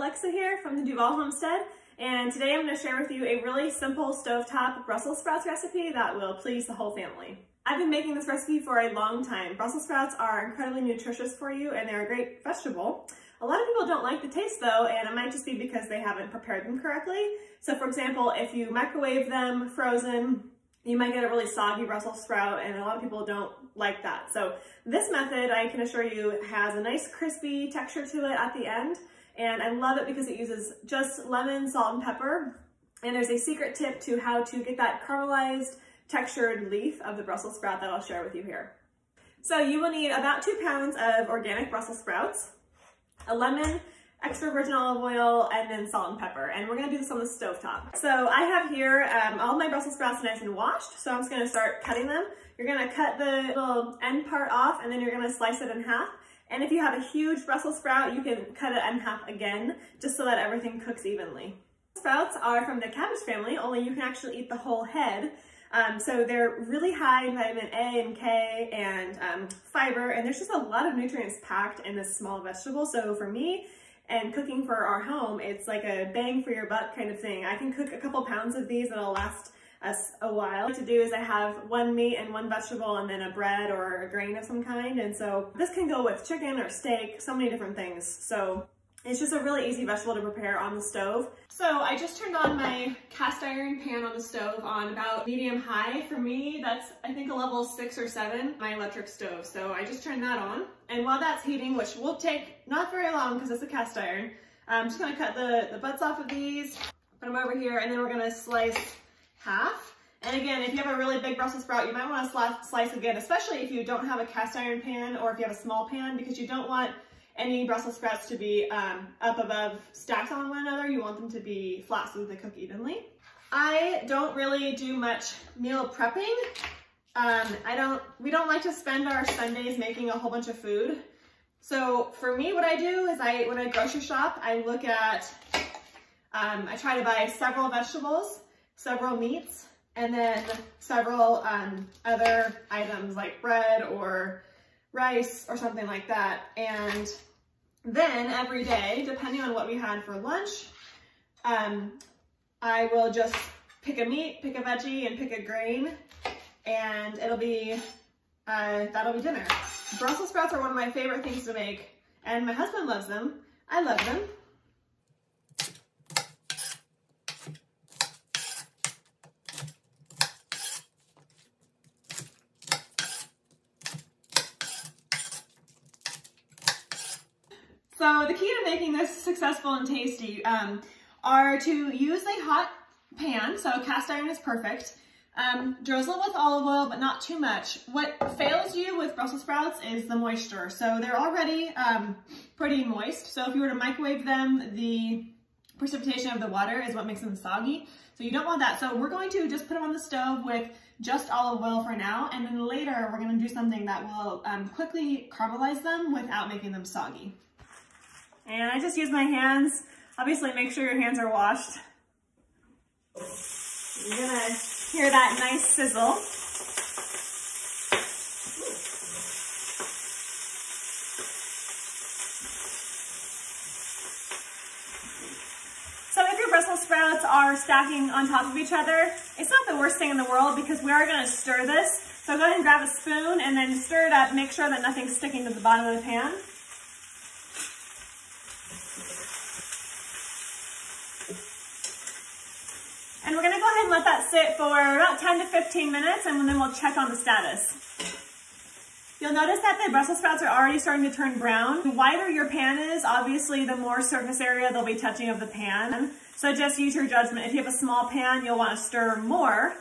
Alexa here from the Duvall Homestead, and today I'm going to share with you a really simple stovetop Brussels sprouts recipe that will please the whole family. I've been making this recipe for a long time. Brussels sprouts are incredibly nutritious for you and they're a great vegetable. A lot of people don't like the taste though, and it might just be because they haven't prepared them correctly. So for example, if you microwave them frozen, you might get a really soggy Brussels sprout, and a lot of people don't like that. So this method, I can assure you, has a nice crispy texture to it at the end. And I love it because it uses just lemon, salt, and pepper. And there's a secret tip to how to get that caramelized, textured leaf of the Brussels sprout that I'll share with you here. So you will need about 2 pounds of organic Brussels sprouts, a lemon, extra virgin olive oil, and then salt and pepper. And we're gonna do this on the stovetop. So I have here all my Brussels sprouts nice and washed. So I'm just gonna start cutting them. You're gonna cut the little end part off and then you're gonna slice it in half. And if you have a huge Brussels sprout, you can cut it in half again, just so that everything cooks evenly. Sprouts are from the cabbage family, only you can actually eat the whole head. So they're really high in vitamin A and K and fiber, and there's just a lot of nutrients packed in this small vegetable. So for me, and cooking for our home, it's like a bang for your buck kind of thing. I can cook a couple pounds of these that'll last us a while. What I do is I have one meat and one vegetable and then a bread or a grain of some kind. And so this can go with chicken or steak, so many different things. So it's just a really easy vegetable to prepare on the stove. So I just turned on my cast iron pan on the stove on about medium high. For me, that's I think a level 6 or 7, my electric stove. So I just turned that on. And while that's heating, which will take not very long because it's a cast iron, I'm just gonna cut the butts off of these, put them over here, and then we're gonna slice half. And again, if you have a really big Brussels sprout, you might wanna slice again, especially if you don't have a cast iron pan or if you have a small pan, because you don't want any Brussels sprouts to be up above, stacked on one another. You want them to be flat so that they cook evenly. I don't really do much meal prepping. We don't like to spend our Sundays making a whole bunch of food. So for me, what I do is when I grocery shop, I look at, I try to buy several vegetables, several meats, and then several other items like bread or rice or something like that. And then every day, depending on what we had for lunch, I will just pick a meat, pick a veggie, and pick a grain, and it'll be, that'll be dinner. Brussels sprouts are one of my favorite things to make, and my husband loves them. I love them. So the key to making this successful and tasty are to use a hot pan, so cast iron is perfect. Drizzle with olive oil, but not too much. What fails you with Brussels sprouts is the moisture. So they're already pretty moist. So if you were to microwave them, the precipitation of the water is what makes them soggy. So you don't want that. So we're going to just put them on the stove with just olive oil for now. And then later, we're gonna do something that will quickly caramelize them without making them soggy. And I just use my hands. Obviously, make sure your hands are washed. You're gonna hear that nice sizzle. So if your Brussels sprouts are stacking on top of each other, it's not the worst thing in the world because we are gonna stir this. So go ahead and grab a spoon and then stir it up. Make sure that nothing's sticking to the bottom of the pan. And we're gonna go ahead and let that sit for about 10 to 15 minutes, and then we'll check on the status. You'll notice that the Brussels sprouts are already starting to turn brown. The wider your pan is, obviously the more surface area they'll be touching of the pan. So just use your judgment. If you have a small pan, you'll wanna stir more.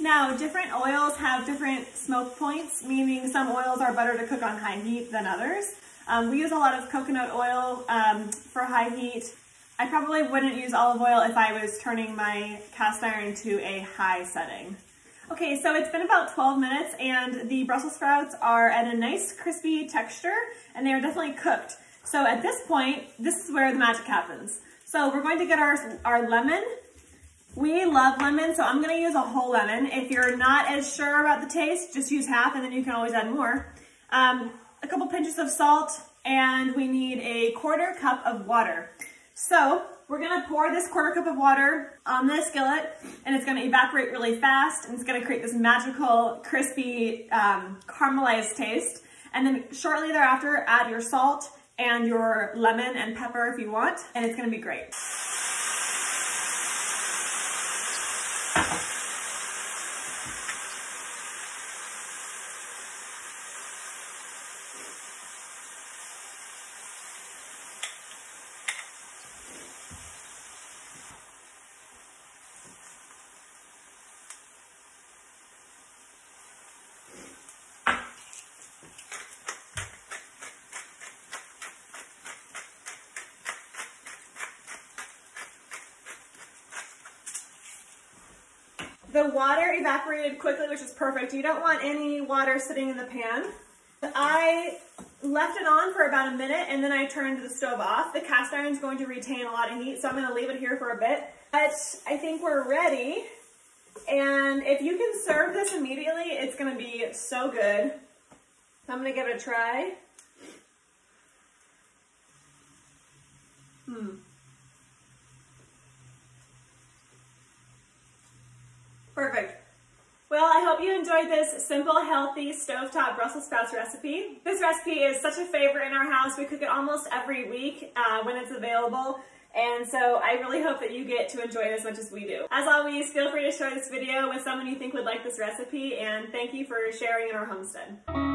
Now, different oils have different smoke points, meaning some oils are better to cook on high heat than others. We use a lot of coconut oil for high heat. I probably wouldn't use olive oil if I was turning my cast iron to a high setting. Okay, so it's been about 12 minutes and the Brussels sprouts are at a nice crispy texture and they are definitely cooked. So at this point, this is where the magic happens. So we're going to get our lemon. We love lemon, so I'm gonna use a whole lemon. If you're not as sure about the taste, just use half and then you can always add more. a couple pinches of salt, and we need a 1/4 cup of water. So we're gonna pour this 1/4 cup of water on this skillet, and it's gonna evaporate really fast, and it's gonna create this magical, crispy, caramelized taste. And then shortly thereafter, add your salt and your lemon and pepper if you want, and it's gonna be great. The water evaporated quickly, which is perfect. You don't want any water sitting in the pan. I left it on for about a minute, and then I turned the stove off. The cast iron is going to retain a lot of heat, so I'm gonna leave it here for a bit. But I think we're ready. And if you can serve this immediately, it's gonna be so good. I'm gonna give it a try. Perfect. Well, I hope you enjoyed this simple, healthy stovetop Brussels sprouts recipe. This recipe is such a favorite in our house. We cook it almost every week when it's available. And so I really hope that you get to enjoy it as much as we do. As always, feel free to share this video with someone you think would like this recipe, and thank you for sharing in our homestead.